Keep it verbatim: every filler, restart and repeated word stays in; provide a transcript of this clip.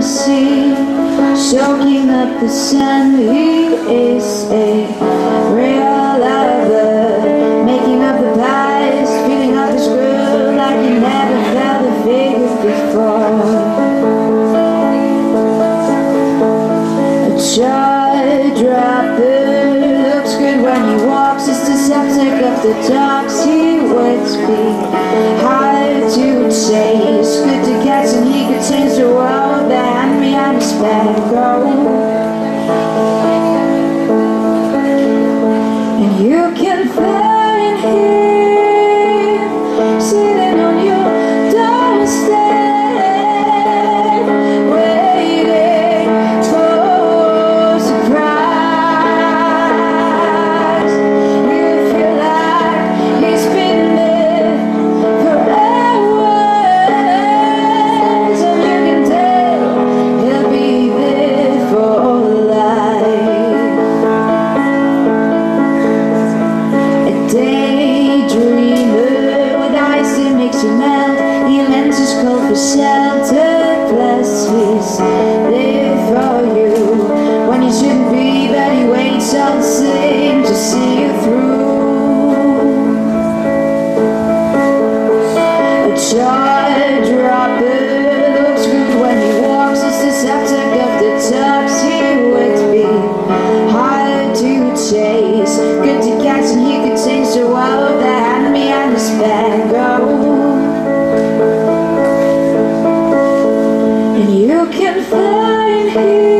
the sea, soaking up the sand. He is a real lover, making up the pies, feeling up his groove like he never felt the figures before. A jaw dropper looks good when he walks. It's the septic of the docks. He would be hard to taste. Good to catch and he could change the world. And you can fly in here, sitting on your doorstep, waiting for surprise. You feel like he's been there for hours, and you can tell he'll be daydreamer with eyes that makes you melt. He lends his coat for shelter, plus he's there for you when he shouldn't be, but he waits all the same to see you through. A jaw dropper looks good when he walks. It's the septic of the tops. He would be hard to chase. Good to catch and he could change the world. And you can find him.